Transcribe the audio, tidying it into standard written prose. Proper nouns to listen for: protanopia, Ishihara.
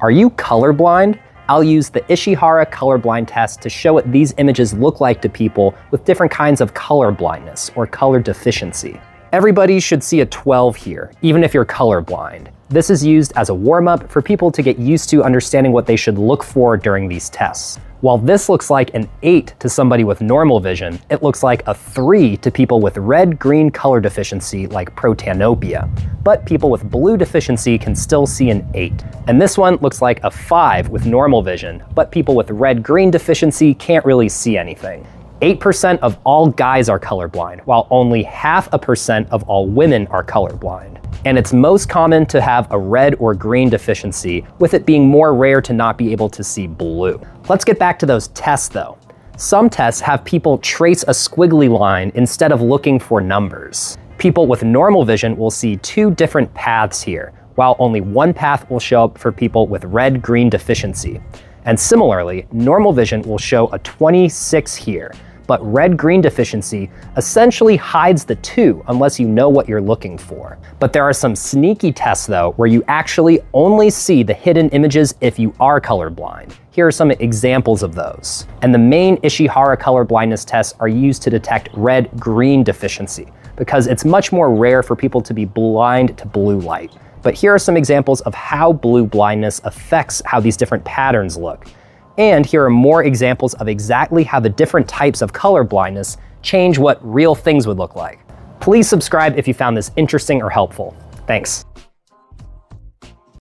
Are you colorblind? I'll use the Ishihara colorblind test to show what these images look like to people with different kinds of color blindness or color deficiency. Everybody should see a 12 here, even if you're colorblind. This is used as a warm-up for people to get used to understanding what they should look for during these tests. While this looks like an 8 to somebody with normal vision, it looks like a 3 to people with red-green color deficiency like protanopia. But people with blue deficiency can still see an 8. And this one looks like a 5 with normal vision, but people with red-green deficiency can't really see anything. 8% of all guys are colorblind, while only 0.5% of all women are colorblind. And it's most common to have a red or green deficiency, with it being more rare to not be able to see blue. Let's get back to those tests though. Some tests have people trace a squiggly line instead of looking for numbers. People with normal vision will see two different paths here, while only one path will show up for people with red-green deficiency. And similarly, normal vision will show a 26 here, but red-green deficiency essentially hides the 2 unless you know what you're looking for. But there are some sneaky tests though, where you actually only see the hidden images if you are colorblind. Here are some examples of those. And the main Ishihara colorblindness tests are used to detect red-green deficiency, because it's much more rare for people to be blind to blue light. But here are some examples of how blue blindness affects how these different patterns look. And here are more examples of exactly how the different types of color blindness change what real things would look like. Please subscribe if you found this interesting or helpful. Thanks.